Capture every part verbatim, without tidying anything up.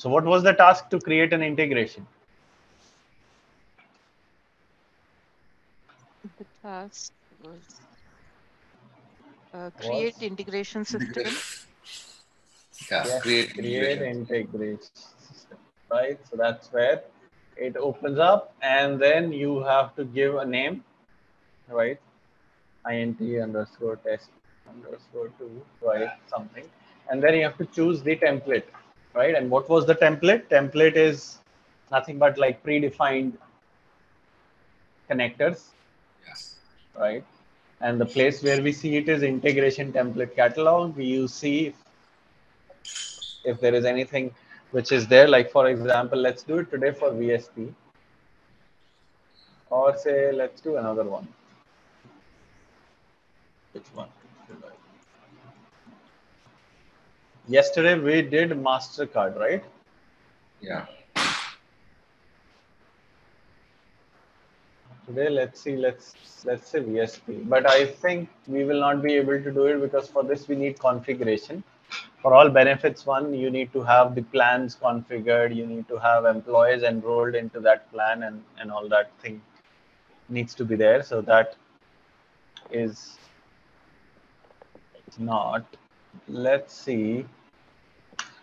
So what was the task? To create an integration. The task was uh, create was integration system. Yeah, yes, create, create integration system, right? So that's where it opens up, and then you have to give a name, right? int underscore test underscore two, right? Something, and then you have to choose the template, right? And what was the template? Template is nothing but like predefined connectors, yes, right? And the place where we see it is integration template catalog. You see if, if there is anything which is there, like for example, let's do it today for V S P, or say let's do another one. Which one? Yesterday we did MasterCard, right? Yeah. Today let's see, let's let's say V S P, but I think we will not be able to do it because for this we need configuration. For all benefits one, you need to have the plans configured, you need to have employees enrolled into that plan, and, and all that thing needs to be there. So that is not, let's see.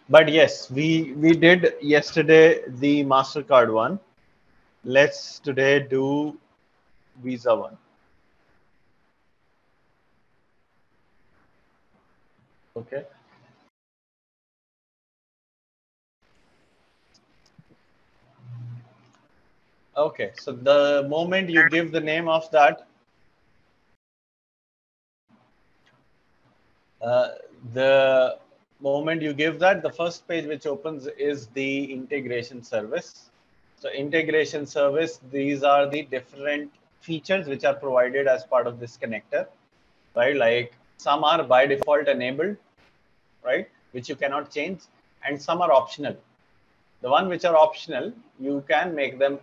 But yes, we, we did yesterday the MasterCard one. Let's today do Visa one. Okay. Okay, so the moment you give the name of that, uh, the moment you give that, the first page which opens is the integration service. So integration service, these are the different features which are provided as part of this connector, right? Like some are by default enabled, right? Which you cannot change, and some are optional. The one which are optional, you can make them,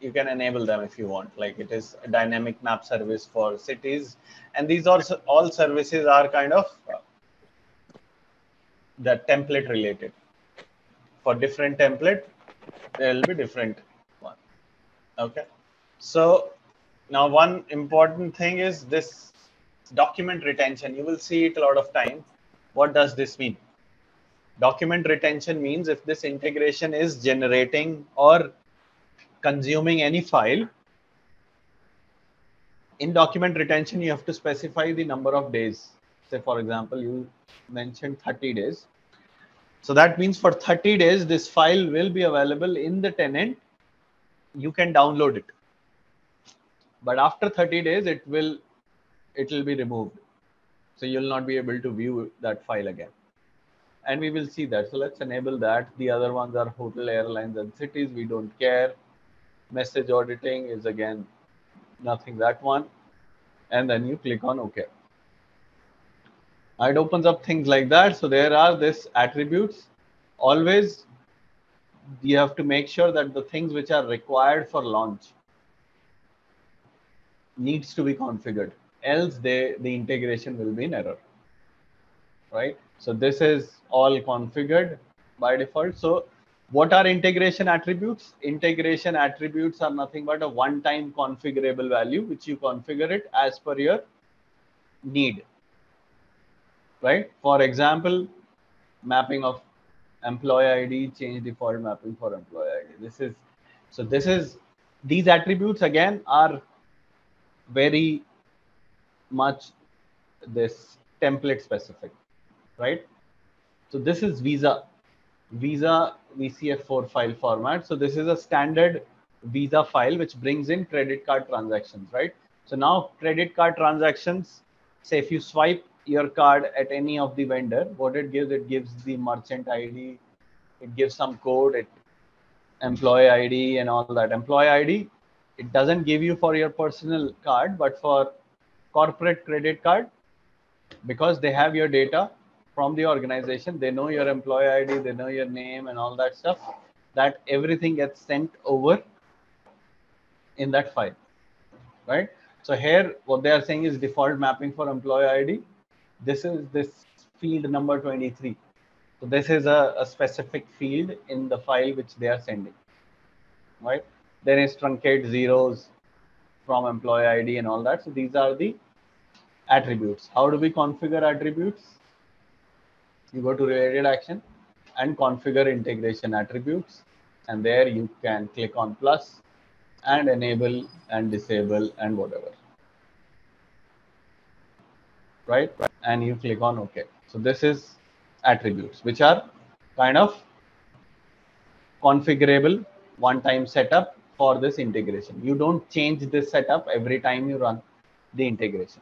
you can enable them if you want, like it is a dynamic map service for cities, and these are all services are kind of the template related. For different template, there will be different one. Okay. So now one important thing is this document retention. You will see it a lot of time. What does this mean? Document retention means if this integration is generating or consuming any file, in document retention, you have to specify the number of days. Say, for example, you mentioned thirty days. So that means for thirty days, this file will be available in the tenant. You can download it. But after thirty days, it will, it will be removed. So you'll not be able to view that file again. And we will see that. So let's enable that. The other ones are hotel, airlines, and cities. We don't care. Message auditing is again nothing, that one, and then you click on OK. It opens up things like that. So there are this attributes. Always you have to make sure that the things which are required for launch needs to be configured, else they the integration will be in error, right? So this is all configured by default. So what are integration attributes? Integration attributes are nothing but a one-time configurable value, which you configure it as per your need, right? For example, mapping of employee I D, change default mapping for employee I D. This is, so this is, these attributes again are very much this template specific, right? So this is Visa. Visa V C F four file format. So this is a standard Visa file which brings in credit card transactions, right? So now credit card transactions, say if you swipe your card at any of the vendor, what it gives, it gives the merchant I D, it gives some code, it employee I D and all that. Employee I D, it doesn't give you for your personal card, but for corporate credit card, because they have your data from the organization, they know your employee I D, they know your name and all that stuff, that everything gets sent over in that file, right? So here, what they are saying is default mapping for employee I D. This is this field number twenty-three. So this is a, a specific field in the file which they are sending, right? Then it's truncate zeros from employee I D and all that. So these are the attributes. How do we configure attributes? You go to related action and configure integration attributes. And there you can click on plus and enable and disable and whatever. Right? And you click on OK. So this is attributes, which are kind of configurable one-time setup for this integration. You don't change this setup every time you run the integration,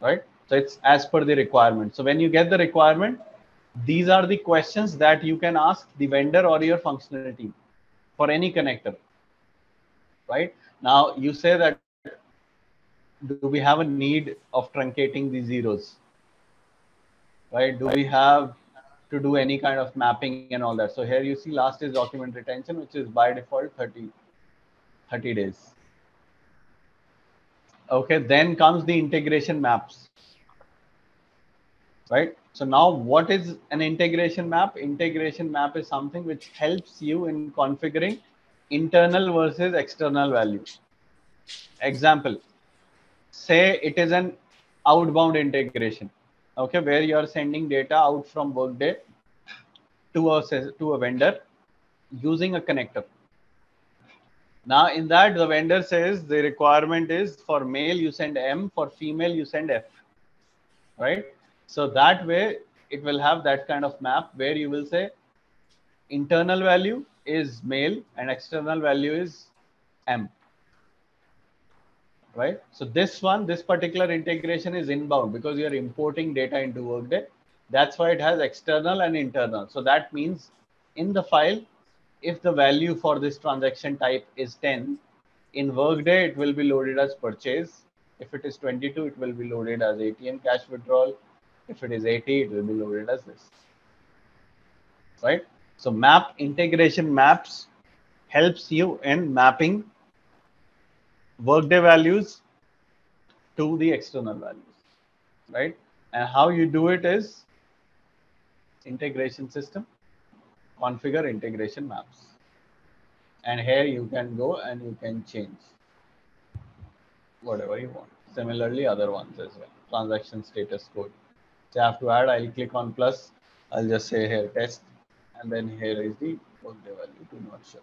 right? So it's as per the requirement. So when you get the requirement, these are the questions that you can ask the vendor or your functional team for any connector, right? Now you say that, do we have a need of truncating the zeros, right? Do we have to do any kind of mapping and all that? So here you see last is document retention, which is by default thirty days. Okay, then comes the integration maps, right? So now what is an integration map? Integration map is something which helps you in configuring internal versus external value. Example, say it is an outbound integration, okay, where you are sending data out from Workday to a, to a vendor using a connector. Now in that, the vendor says the requirement is for male, you send M, for female, you send F, right? So that way it will have that kind of map where you will say internal value is male and external value is M, right? So this one, this particular integration is inbound because you're importing data into Workday. That's why it has external and internal. So that means in the file, if the value for this transaction type is ten, in Workday, it will be loaded as purchase. If it is twenty-two, it will be loaded as A T M cash withdrawal. If it is eighty, it will be loaded as this, right? So map integration maps helps you in mapping Workday values to the external values, right? And how you do it is integration system. Configure integration maps, and here you can go and you can change whatever you want. Similarly, other ones as well. Transaction status code. So I have to add, I'll click on plus. I'll just say here test, and then here is the Workday value to not show.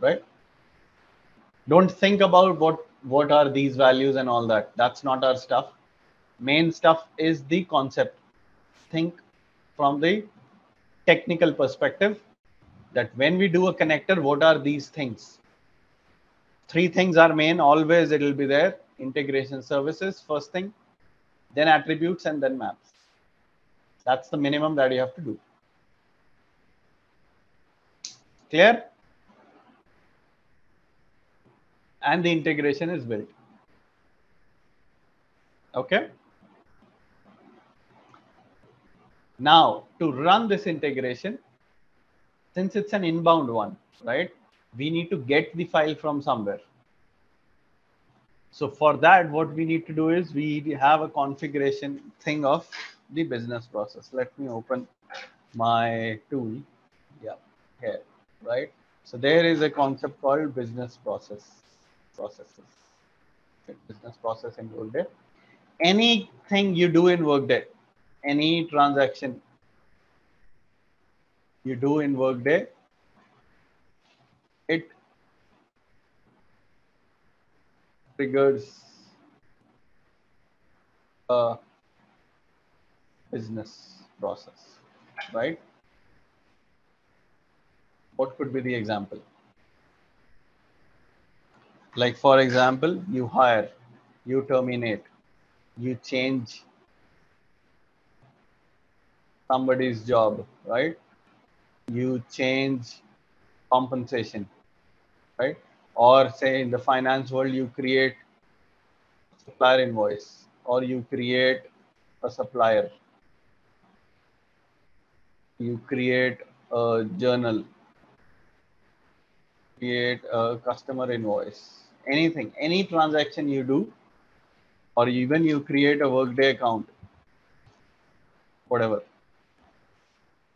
Right? Don't think about what what are these values and all that. That's not our stuff. Main stuff is the concept. Think from the technical perspective that when we do a connector, what are these things? Three things are main, always it will be there. Integration services, first thing, then attributes, and then maps. That's the minimum that you have to do. Clear? And the integration is built. Okay. Now, to run this integration, since it's an inbound one, right, we need to get the file from somewhere. So for that, what we need to do is we have a configuration thing of the business process. Let me open my tool. Yeah, here, right? So there is a concept called business process processes. Business process in Workday. Anything you do in Workday, any transaction you do in Workday, it triggers a business process, right? What could be the example? Like, for example, you hire, you terminate, you change somebody's job, right? You change compensation, right? Or say in the finance world, you create supplier invoice, or you create a supplier, you create a journal, create a customer invoice, anything, any transaction you do, or even you create a Workday account, whatever.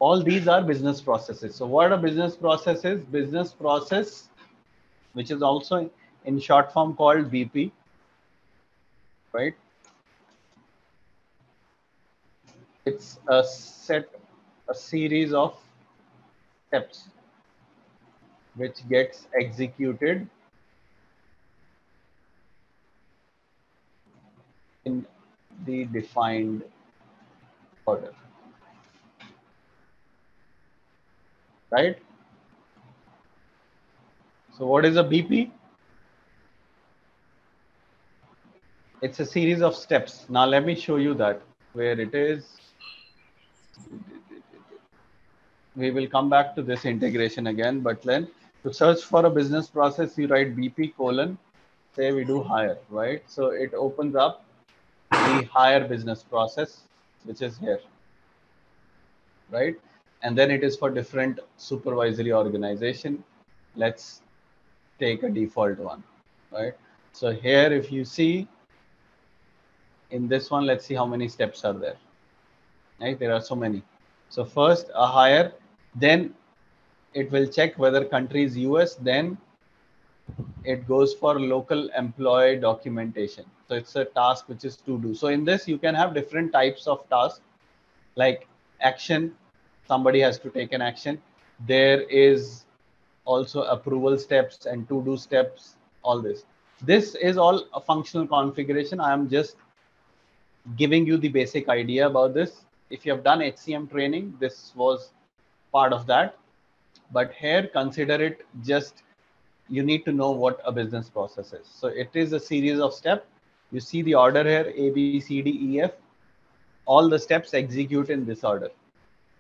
All these are business processes. So what are business processes? Business process, which is also in short form called B P, right? It's a set, a series of steps which gets executed in the defined order, right? So what is a B P? It's a series of steps. Now let me show you that where it is. We will come back to this integration again, but then to search for a business process, you write B P colon, say we do hire, right? So it opens up the hire business process, which is here, right? And then it is for different supervisory organization. Let's take a default one, right? So here, if you see in this one, let's see how many steps are there, right? There are so many. So first a hire, then it will check whether country is U S, then it goes for local employee documentation. So it's a task which is to do. So in this, you can have different types of tasks like action. Somebody has to take an action. There is also approval steps and to do steps, all this. This is all a functional configuration. I am just giving you the basic idea about this. If you have done H C M training, this was part of that. But here, consider it just, you need to know what a business process is. So it is a series of steps. You see the order here, A, B, C, D, E, F. All the steps execute in this order,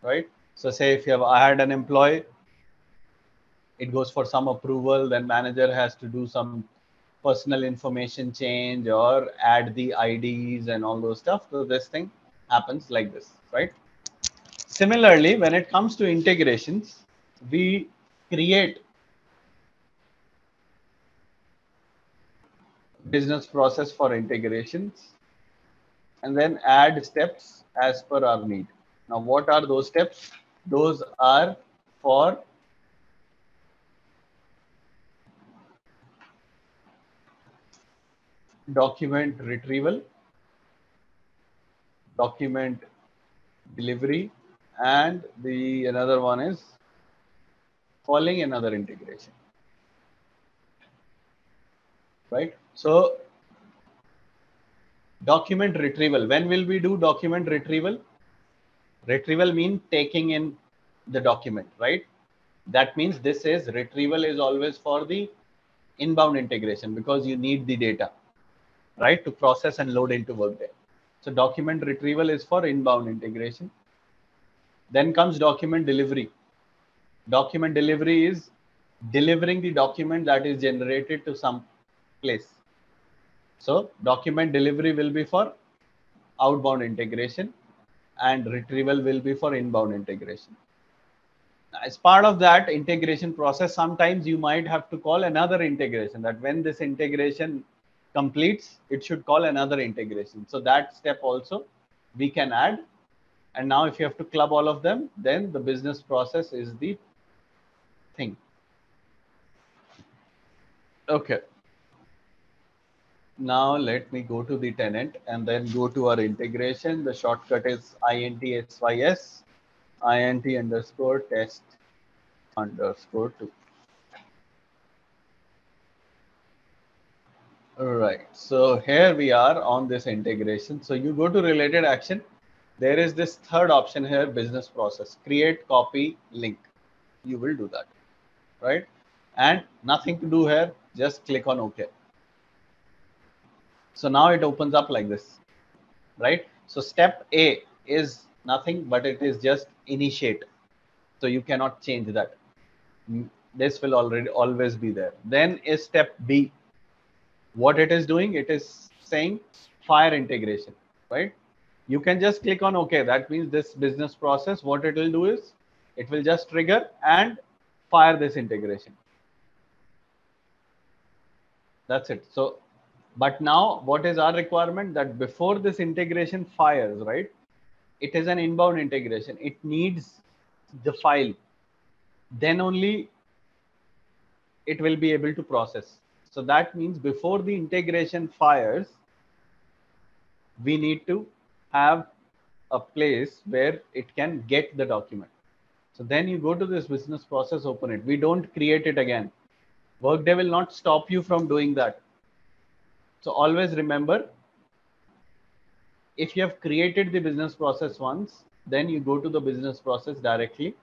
right? So say if you have hired an employee, it goes for some approval, then manager has to do some personal information change or add the I Ds and all those stuff. So this thing happens like this, right? Similarly, when it comes to integrations, we create business process for integrations and then add steps as per our need. Now, what are those steps? Those are for document retrieval, document delivery, and the another one is calling another integration, right? So document retrieval, when will we do document retrieval? Retrieval means taking in the document, right? That means this is retrieval is always for the inbound integration because you need the data, right, to process and load into Workday. So document retrieval is for inbound integration. Then comes document delivery. Document delivery is delivering the document that is generated to some place. So document delivery will be for outbound integration and retrieval will be for inbound integration. As part of that integration process, sometimes you might have to call another integration, that when this integration completes, it should call another integration. So that step also we can add. And now if you have to club all of them, then the business process is the thing. Okay. Now let me go to the tenant and then go to our integration. The shortcut is intsys, int underscore test underscore two. All right, so here we are on this integration. So you go to related action. There is this third option here, business process, create, copy, link. You will do that, right? And nothing to do here, just click on OK. So now it opens up like this, right? So step A is nothing, but it is just initiate. So you cannot change that. This will already always be there. Then is step B. What it is doing, it is saying fire integration, right? You can just click on OK. That means this business process, what it will do is it will just trigger and fire this integration. That's it. So, but now what is our requirement? That before this integration fires, right? It is an inbound integration. It needs the file. Then only it will be able to process. So that means before the integration fires, we need to have a place where it can get the document. So then you go to this business process, open it. We don't create it again. Workday will not stop you from doing that. So always remember, if you have created the business process once, then you go to the business process directly.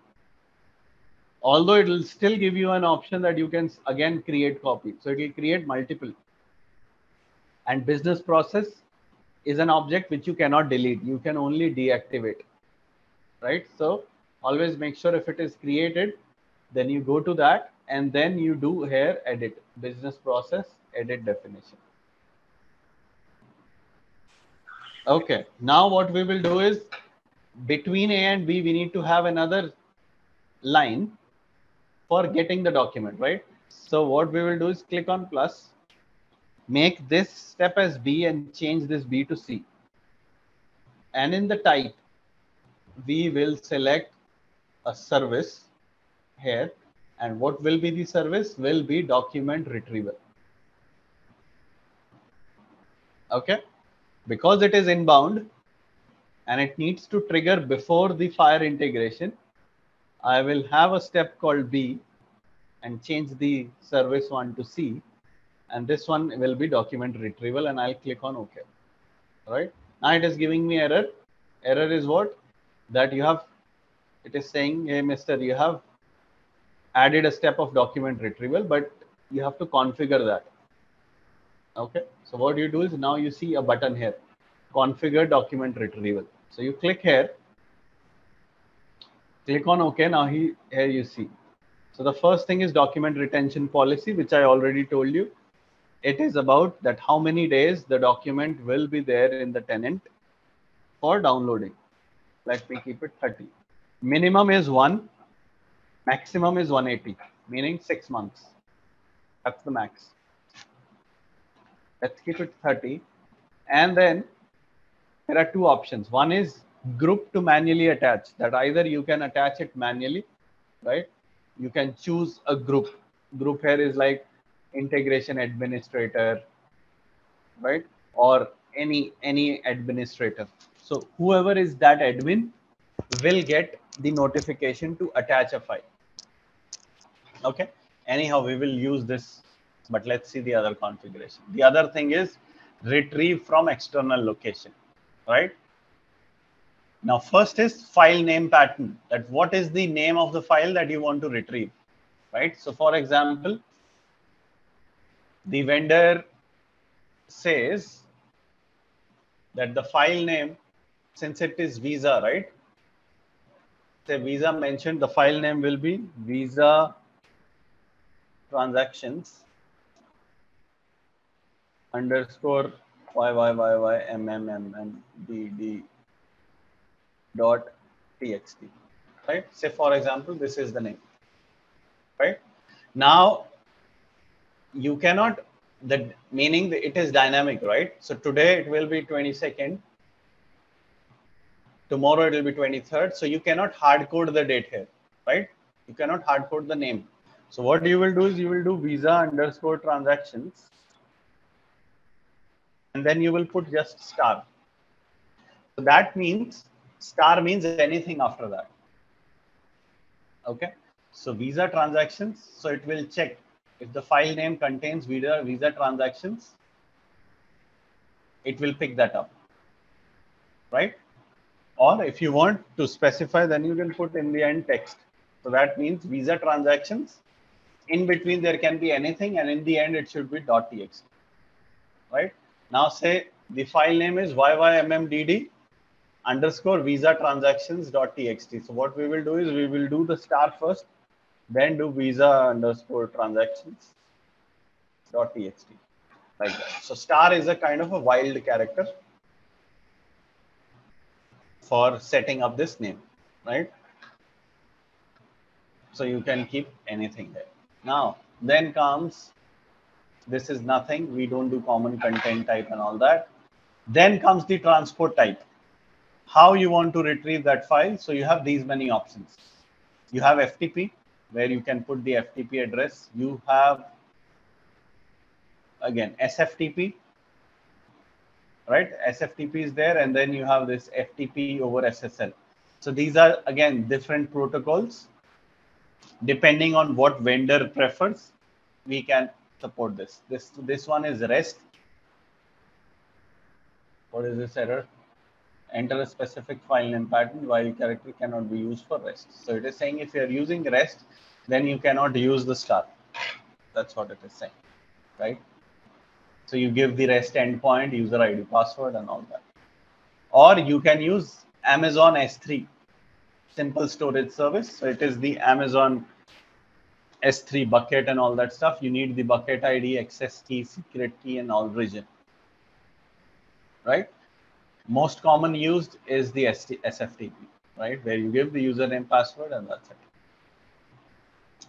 Although it will still give you an option that you can again create copy. So it will create multiple. And business process is an object which you cannot delete. You can only deactivate, right? So always make sure if it is created, then you go to that and then you do here edit business process, edit definition. Okay, now what we will do is between A and B, we need to have another line for getting the document, right? So what we will do is click on plus, make this step as B and change this B to C. And in the type, we will select a service here. And what will be the service will be document retrieval. Okay. Because it is inbound and it needs to trigger before the fire integration, I will have a step called B and change the service one to C. And this one will be document retrieval and I'll click on OK. All right. Now it is giving me error. Error is what? That you have, it is saying, hey, mister, you have added a step of document retrieval, but you have to configure that. Okay. So what you do is now you see a button here, configure document retrieval. So you click here, click on OK. Now he, here you see. So the first thing is document retention policy, which I already told you. It is about that how many days the document will be there in the tenant for downloading. Let me keep it thirty. Minimum is one, maximum is one eighty, meaning six months. That's the max. Let's keep it thirty. And then there are two options. One is group to manually attach, that either you can attach it manually, right? You can choose a group. Group here is like integration administrator, right? Or any, any administrator. So whoever is that admin will get the notification to attach a file. Okay. Anyhow, we will use this. But let's see the other configuration. The other thing is retrieve from external location, right? Now, first is file name pattern, that what is the name of the file that you want to retrieve, right? So for example, the vendor says that the file name, since it is Visa, right? Say Visa mentioned the file name will be Visa transactions underscore y y y y m m m m d d dot t x t, right? Say for example, this is the name, right? Now you cannot, the meaning it is dynamic, right? So today it will be twenty-second, tomorrow it will be twenty-third. So you cannot hard code the date here, right? You cannot hard code the name. So what you will do is you will do Visa underscore transactions. And then you will put just star. So that means star means anything after that. Okay. So Visa transactions. So it will check if the file name contains Visa, Visa transactions. It will pick that up. Right. Or if you want to specify, then you can put in the end text. So that means Visa transactions. In between, there can be anything. And in the end, it should be .txt. Right. Now say the file name is y y m m d d underscore Visa transactions dot txt. So what we will do is we will do the star first, then do Visa underscore transactions dot txt, like that. So star is a kind of a wild character for setting up this name, right? So you can keep anything there. Now, then comes this is nothing. We don't do common content type and all that. Then comes the transport type. how you want to retrieve that file. So you have these many options. You have F T P, where you can put the F T P address. You have, again, S F T P, right? S F T P is there, and then you have this F T P over S S L. So these are, again, different protocols. Depending on what vendor prefers, we can support this. This, this one is REST. What is this error? Enter a specific file name pattern while character cannot be used for REST. So it is saying if you're using REST, then you cannot use the star. That's what it is saying, right? So you give the REST endpoint, user I D, password, and all that. Or you can use Amazon S three, simple storage service. So it is the Amazon S three bucket and all that stuff. You need the bucket I D, access key, secret key, and all region, right? Most common used is the S F T P, right? Where you give the username, password, and that's it.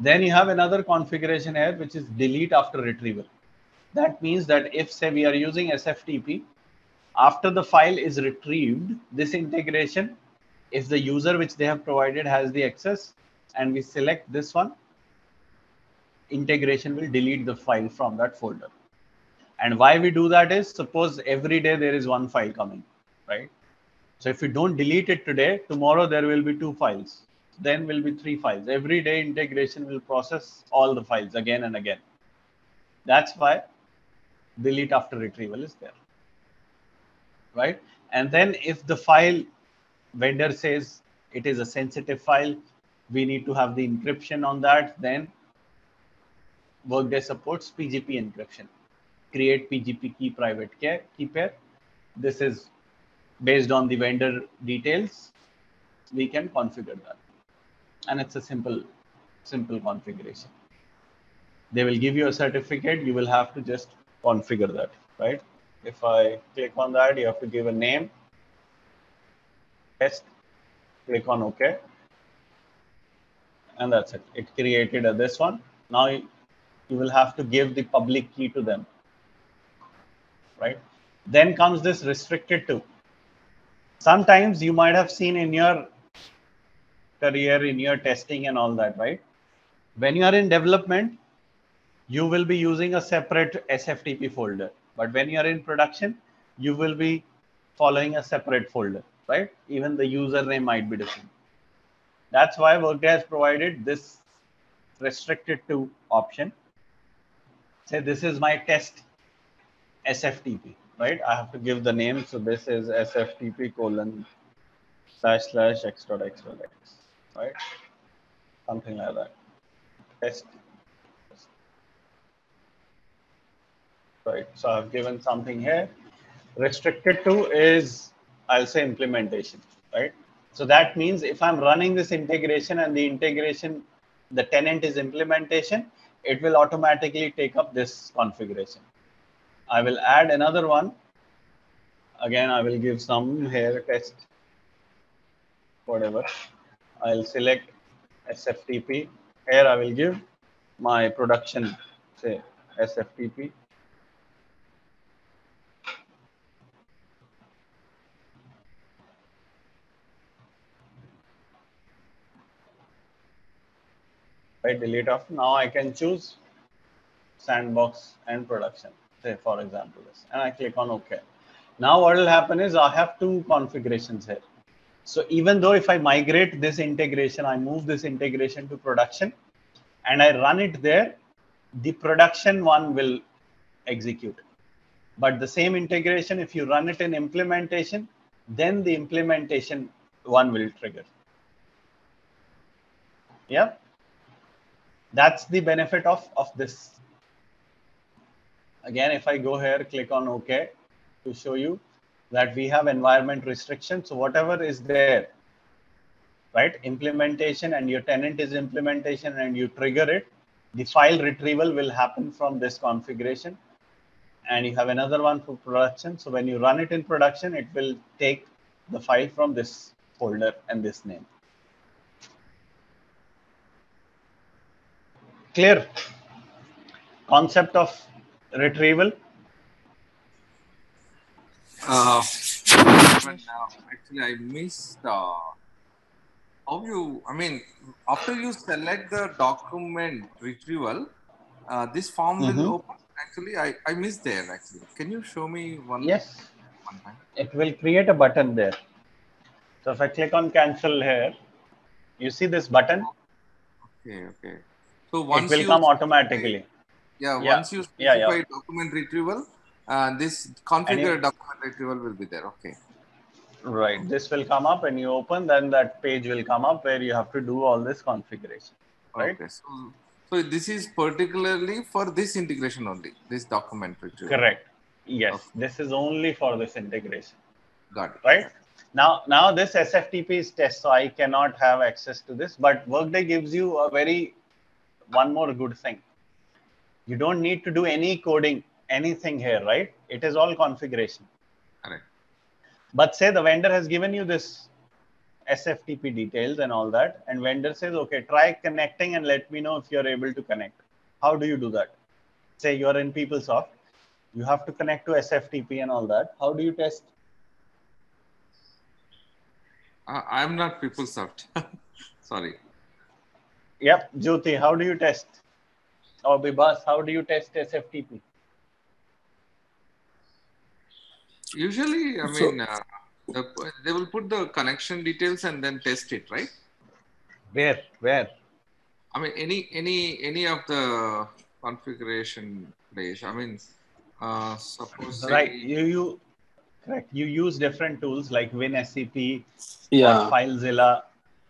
Then you have another configuration here, which is delete after retrieval. That means that if, say, we are using S F T P, after the file is retrieved, this integration, if the user which they have provided has the access and we select this one, integration will delete the file from that folder. And why we do that is, suppose every day there is one file coming, right? So if you don't delete it today, tomorrow there will be two files, then will be three files. Every day integration will process all the files again and again. That's why delete after retrieval is there, right? And then if the file vendor says it is a sensitive file, we need to have the encryption on that, then Workday supports P G P encryption. Create P G P key private key pair. This is based on the vendor details. We can configure that. And it's a simple, simple configuration. They will give you a certificate. You will have to just configure that, right? If I click on that, you have to give a name. Test, click on OK. And that's it. It created a, this one. Now you, you will have to give the public key to them. Right? Then comes this restricted to. Sometimes you might have seen in your career, in your testing and all that, right? When you are in development, you will be using a separate S F T P folder. But when you are in production, you will be following a separate folder, right? Even the username might be different. That's why Workday has provided this restricted to option. Say this is my test S F T P, right? I have to give the name. So this is S F T P colon slash slash x dot x dot x, right? Something like that. Test. Right. So I've given something here. Restricted to is, I'll say, implementation, right? So that means if I'm running this integration and the integration, the tenant is implementation, it will automatically take up this configuration. I will add another one. Again, I will give some here test, whatever. I'll select S F T P. Here I will give my production, say S F T P. I delete off. Now I can choose sandbox and production. Say, for example, this, and I click on OK. Now what will happen is I have two configurations here. So even though if I migrate this integration, I move this integration to production and I run it there, the production one will execute. But the same integration, if you run it in implementation, then the implementation one will trigger. Yeah, that's the benefit of, of this. Again, if I go here, click on OK to show you that we have environment restrictions. So whatever is there, right? Implementation and your tenant is implementation and you trigger it. The file retrieval will happen from this configuration. And you have another one for production. So when you run it in production, it will take the file from this folder and this name. Clear? Concept of retrieval. Uh, Raman, uh, actually, I missed. Uh, how you? I mean, after you select the document retrieval, uh, this form mm-hmm. will open. Actually, I I missed there. Actually, can you show me one? Yes. One time? It will create a button there. So if I click on cancel here, you see this button. Okay. Okay. So once it will you come automatically. Yeah. yeah. Once you specify yeah, yeah. document retrieval. Uh, this configure document retrieval will be there. Okay. Right. This will come up and you open, then that page will come up where you have to do all this configuration. Right. Okay. So, so this is particularly for this integration only, this document retrieval. Correct. Yes. Okay. This is only for this integration. Got it. Right. Now, now this S F T P is test, so I cannot have access to this, but Workday gives you a very, one more good thing. You don't need to do any coding. Anything here, right? It is all configuration. Correct. But say the vendor has given you this S F T P details and all that, and vendor says, okay, try connecting and let me know if you're able to connect. How do you do that? Say you're in PeopleSoft, you have to connect to S F T P and all that. How do you test? Uh, I'm not PeopleSoft. Sorry. Yep. Jyoti, how do you test? Or Bibas, how do you test S F T P? Usually, I mean, so, uh, the, they will put the connection details and then test it, right? Where, where? I mean, any, any, any of the configuration place. I mean, uh, suppose right. Say, you, you, correct. You use different tools like WinSCP, yeah, FileZilla,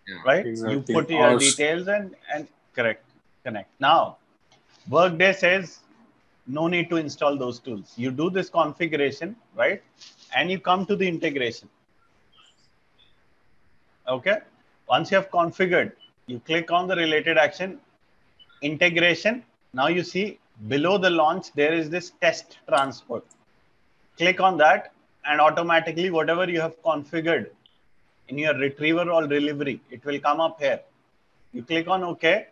yeah, right? Exactly. You put your or... details and and correct connect. Now, Workday says. No need to install those tools. You do this configuration, right? And you come to the integration. Okay. Once you have configured, you click on the related action, integration. Now you see below the launch, there is this test transport. Click on that and automatically whatever you have configured in your retriever or delivery, it will come up here. You click on okay.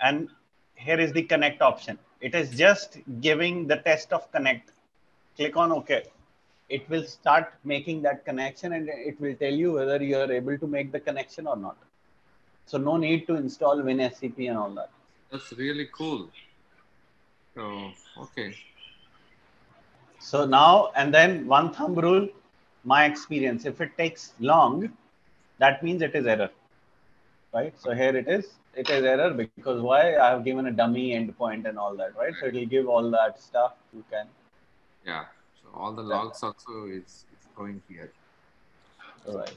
And here is the connect option. It is just giving the test of connect. Click on OK. It will start making that connection and it will tell you whether you are able to make the connection or not. So no need to install WinSCP and all that. That's really cool. So, OK. So now, and then one thumb rule, my experience, if it takes long, that means it is error, right? So here it is. It is error because why? I have given a dummy endpoint and all that, right? So it will give all that stuff. You can. Yeah. So all the logs also is, is going here. All right.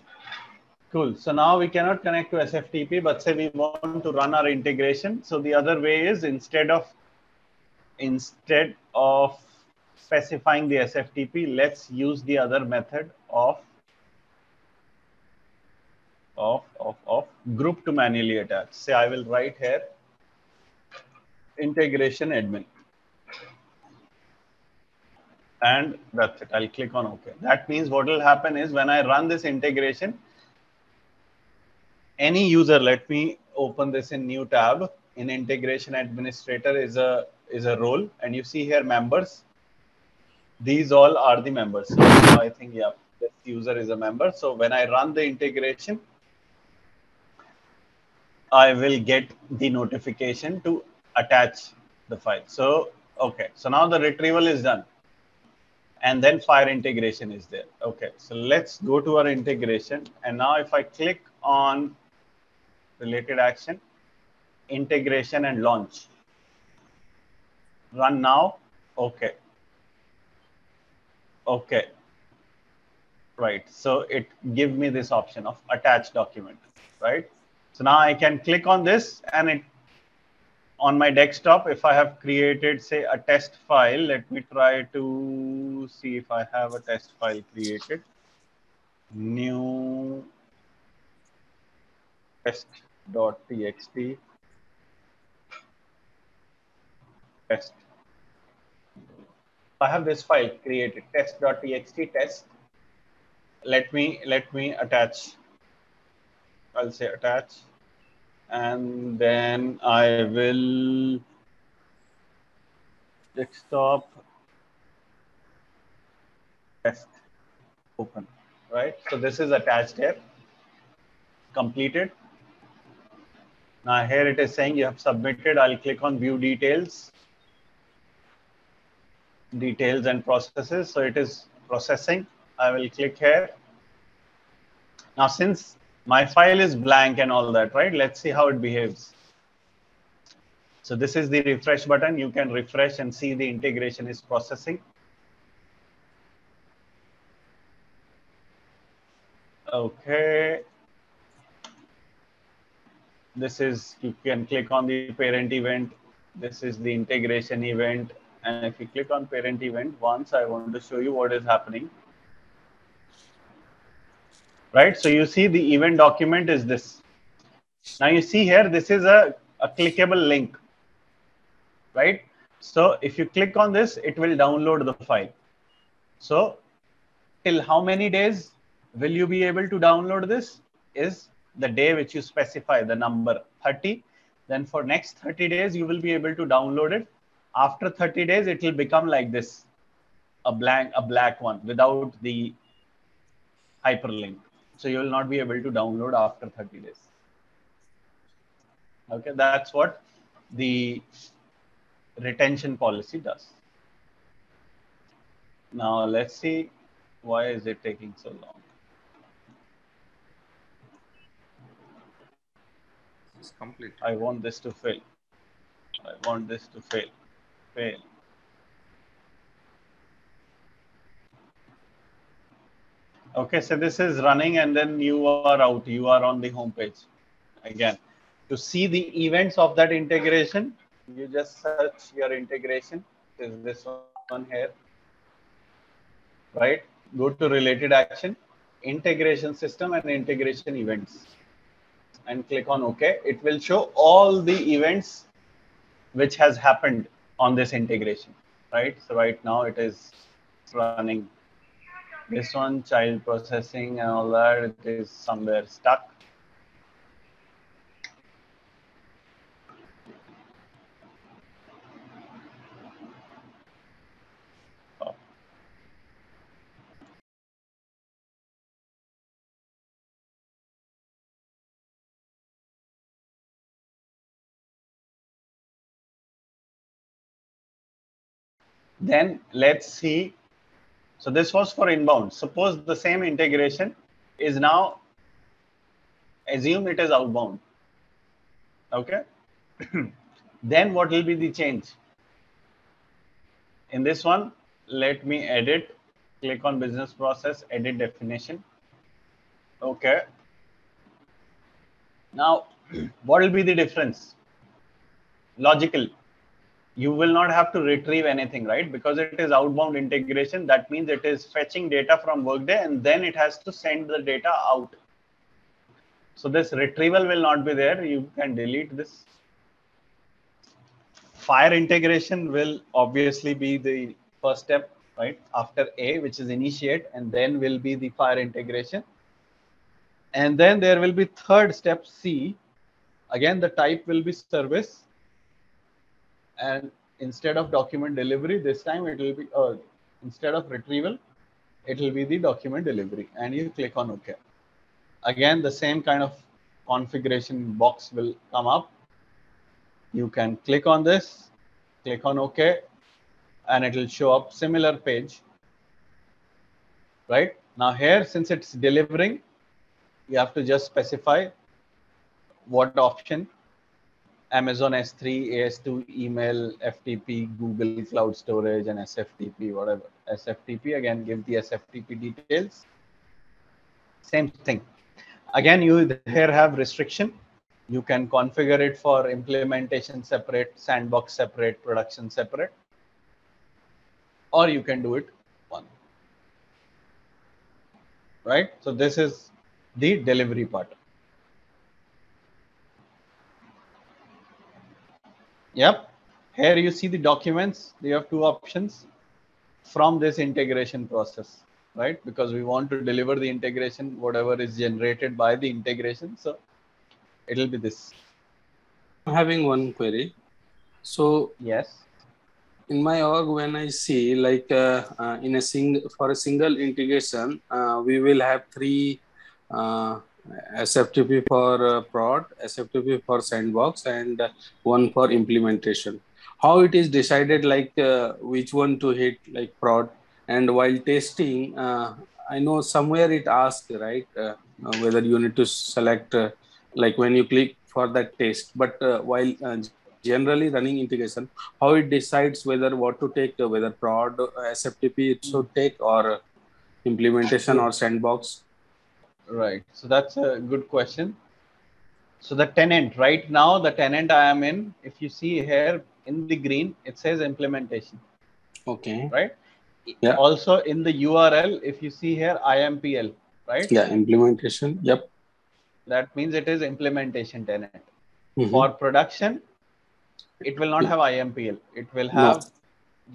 Cool. So now we cannot connect to S F T P, but say we want to run our integration. So the other way is instead of instead of specifying the S F T P, let's use the other method of of of of group to manually attach. Say I will write here integration admin and that's it. I'll click on OK. That means what will happen is when I run this integration, any user, let me open this in new tab. In integration administrator is a is a role and you see here members. These all are the members. So I think yeah, this user is a member. So when I run the integration, I will get the notification to attach the file. So, okay. So now the retrieval is done. And then fire integration is there. Okay. So let's go to our integration. And now if I click on related action, integration and launch. Run now. Okay. Okay. Right. So it gives me this option of attach document, right? So now I can click on this and it on my desktop, if I have created, say, a test file, let me try to see if I have a test file created. New test.txt. Test. I have this file created, test.txt test. Let me, let me attach. I'll say attach and then I will desktop test open, right? So this is attached step completed. Now here it is saying you have submitted. I'll click on view details, details and processes. So it is processing. I will click here. Now, since my file is blank and all that, right? Let's see how it behaves. So this is the refresh button. You can refresh and see the integration is processing. Okay. This is, you can click on the parent event. This is the integration event. And if you click on parent event once, I want to show you what is happening. Right, so you see the event document is this. Now you see here, this is a, a clickable link, right? So if you click on this, it will download the file. So till how many days will you be able to download this is the day which you specify, the number thirty. Then for next thirty days, you will be able to download it. After thirty days, it will become like this, a blank, a black one without the hyperlink. So you will not be able to download after thirty days. Okay, that's what the retention policy does. Now let's see, why is it taking so long? It's complete. I want this to fail. I want this to fail. Fail. Okay, so this is running and then you are out. You are on the home page. Again, to see the events of that integration, you just search your integration. Is this one here, right? Go to related action, integration system and integration events and click on OK. It will show all the events which has happened on this integration, right? So right now it is running. This one, child processing and all that, it is somewhere stuck. Oh. Then let's see. So this was for inbound. Suppose the same integration is now, assume it is outbound. Okay. Then what will be the change? In this one, let me edit, click on business process, edit definition. Okay. Now, what will be the difference? Logical. You will not have to retrieve anything, right? Because it is outbound integration. That means it is fetching data from Workday and then it has to send the data out. So this retrieval will not be there. You can delete this. Fire integration will obviously be the first step, right? After A, which is initiate, and then will be the fire integration. And then there will be third step C. Again, the type will be service. And instead of document delivery, this time it will be, uh, instead of retrieval, it will be the document delivery. And you click on OK. Again, the same kind of configuration box will come up. You can click on this, click on OK, and it will show up similar page. Right? Now here, since it's delivering, you have to just specify what option. Amazon S three, A S two, email, F T P, Google Cloud Storage, and S F T P, whatever. S F T P, again, give the S F T P details. Same thing. Again, you here have restriction. You can configure it for implementation separate, sandbox separate, production separate. Or you can do it one. Right? So this is the delivery part. Yep. Here you see the documents. You have two options from this integration process, right? Because we want to deliver the integration, whatever is generated by the integration. So it'll be this. I'm having one query. So yes. in my org, when I see like uh, uh, in a sing for a single integration, uh, we will have three uh, S F T P for uh, prod, S F T P for sandbox, and uh, one for implementation. How it is decided, like uh, which one to hit, like prod? And while testing, uh, I know somewhere it asks, right, uh, whether you need to select, uh, like when you click for that test. But uh, while uh, generally running integration, how it decides whether what to take, uh, whether prod, S F T P it should take, or implementation or sandbox? Right. So that's a good question. So the tenant, right now, the tenant I am in, if you see here in the green, it says implementation. Okay. Right. Yeah. Also in the U R L, if you see here, I M P L, right? Yeah, implementation. Yep. That means it is implementation tenant. Mm-hmm. For production, it will not yeah. have I M P L. It will have no.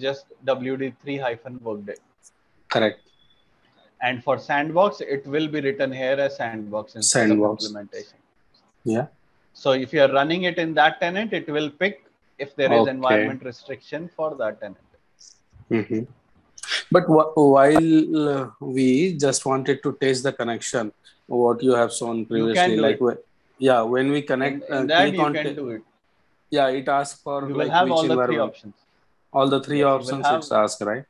just W D three hyphen workday. Correct. And for sandbox, it will be written here as sandbox instead sandbox. of implementation. Yeah. So if you are running it in that tenant, it will pick if there okay. is environment restriction for that tenant. Mm-hmm. But while uh, we just wanted to test the connection, what you have shown previously, like it. yeah, when we connect, in, in uh, that you can do it. Yeah, it asks for you will like, have all the three options. All the three yeah, options have, it's asked, right?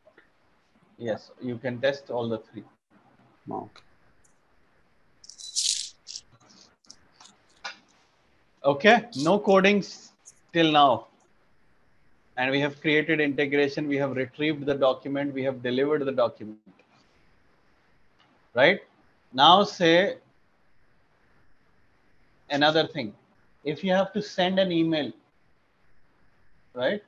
Yes, you can test all the three. Okay. Okay, no coding till now. And we have created integration, we have retrieved the document, we have delivered the document, right? Now say another thing. If you have to send an email, right?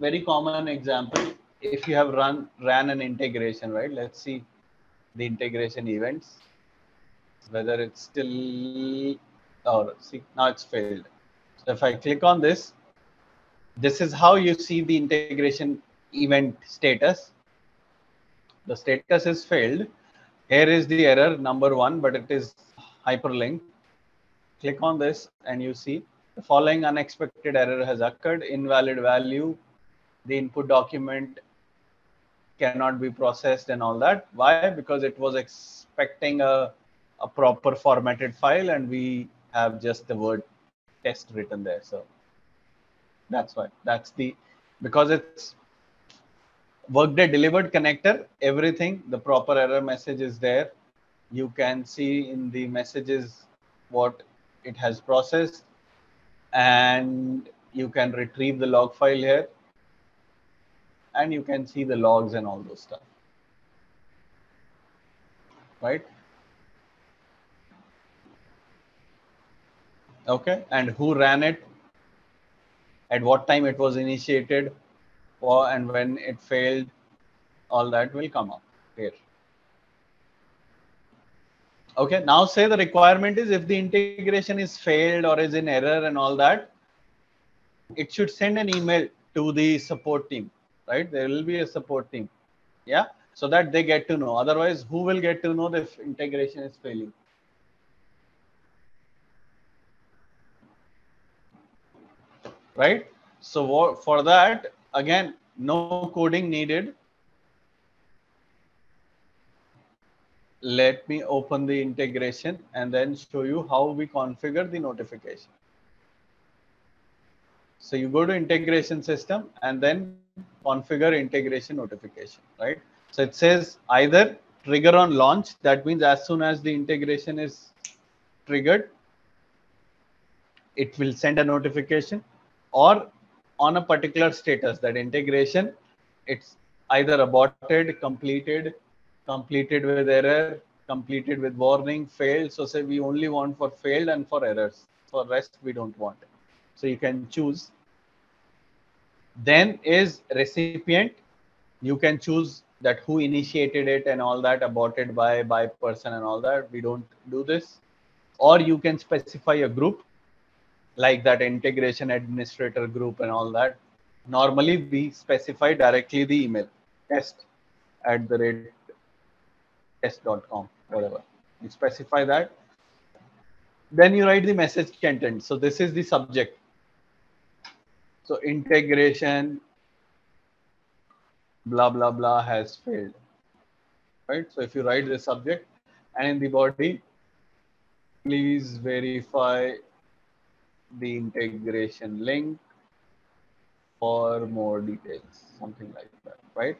Very common example, if you have run, ran an integration, right? Let's see the integration events, whether it's still, or see, now it's failed. If I click on this, this is how you see the integration event status. The status is failed. Here is the error number one, but it is hyperlinked. Click on this and you see the following unexpected error has occurred. Invalid value. The input document cannot be processed and all that. Why? Because it was expecting a, a proper formatted file and we have just the word test written there. So that's why, that's the, because it's Workday delivered connector, everything, the proper error message is there. You can see in the messages what it has processed and you can retrieve the log file here and you can see the logs and all those stuff, right? Okay, and who ran it, at what time it was initiated, or and when it failed, all that will come up here. Okay, now say the requirement is if the integration is failed or is in error and all that, it should send an email to the support team, right? There will be a support team, yeah? So that they get to know. Otherwise, who will get to know if integration is failing? Right? So for that, again, no coding needed. Let me open the integration and then show you how we configure the notification. So you go to integration system and then configure integration notification, right? So it says either trigger on launch. That means as soon as the integration is triggered, it will send a notification. Or on a particular status, that integration, it's either aborted, completed, completed with error, completed with warning, failed. So say we only want for failed and for errors. For rest, we don't want it. So you can choose. Then is recipient. You can choose that who initiated it and all that, aborted by, by person and all that. We don't do this. Or you can specify a group, like that integration administrator group and all that. Normally we specify directly the email test at the rate test dot com, whatever. You specify that. Then you write the message content. So this is the subject. So integration, blah, blah, blah has failed, right? So if you write the subject and in the body, please verify the integration link for more details, something like that, right?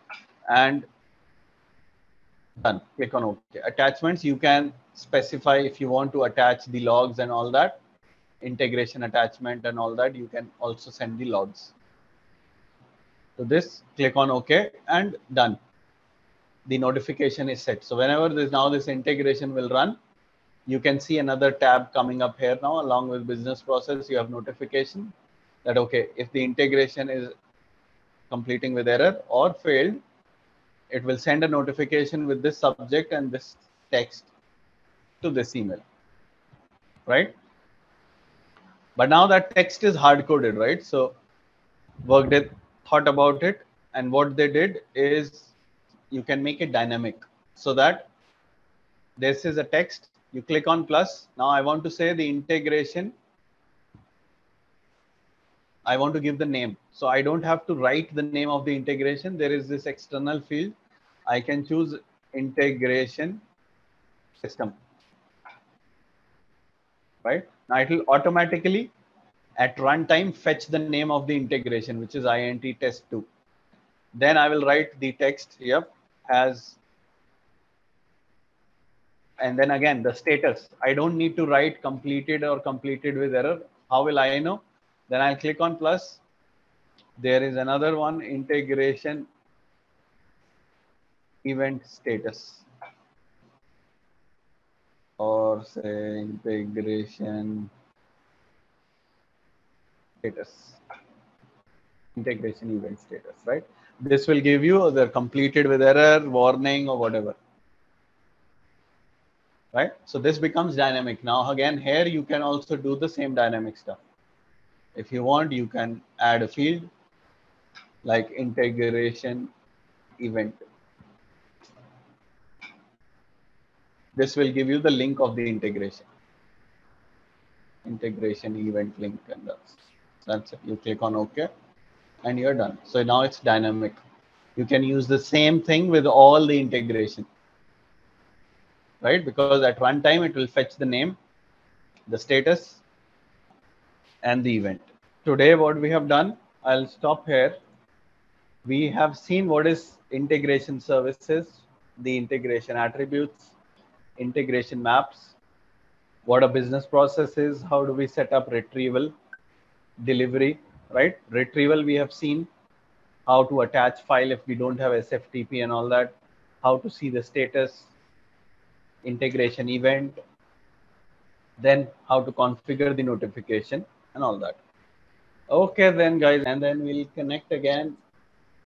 And done, click on OK. Attachments, you can specify if you want to attach the logs and all that, integration attachment and all that, you can also send the logs. So this, click on OK and done. The notification is set. So whenever there's now this integration will run, you can see another tab coming up here now along with business process. You have notification that, okay, if the integration is completing with error or failed, it will send a notification with this subject and this text to this email, right? But now that text is hard coded, right? So Workday thought about it, and what they did is you can make it dynamic so that this is a text. You click on plus. Now I want to say the integration. I want to give the name. So I don't have to write the name of the integration. There is this external field. I can choose integration system, right? Now it will automatically at runtime fetch the name of the integration, which is I N T test two. Then I will write the text, yep, has, and then again, the status. I don't need to write completed or completed with error. How will I know? Then I'll click on plus. There is another one, integration event status, or say integration status, integration event status, right? This will give you either completed with error, warning, or whatever, right? So this becomes dynamic. Now again, here you can also do the same dynamic stuff. If you want, you can add a field like integration event. This will give you the link of the integration. Integration event link, and that's, that's it. You click on OK and you're done. So now it's dynamic. You can use the same thing with all the integration, right? Because at runtime, it will fetch the name, the status, and the event. Today, what we have done, I'll stop here. We have seen what is integration services, the integration attributes, integration maps, what a business process is, how do we set up retrieval, delivery, right? Retrieval, we have seen how to attach file if we don't have S F T P and all that, how to see the status, integration event, then how to configure the notification and all that. Okay, then guys, and then we'll connect again.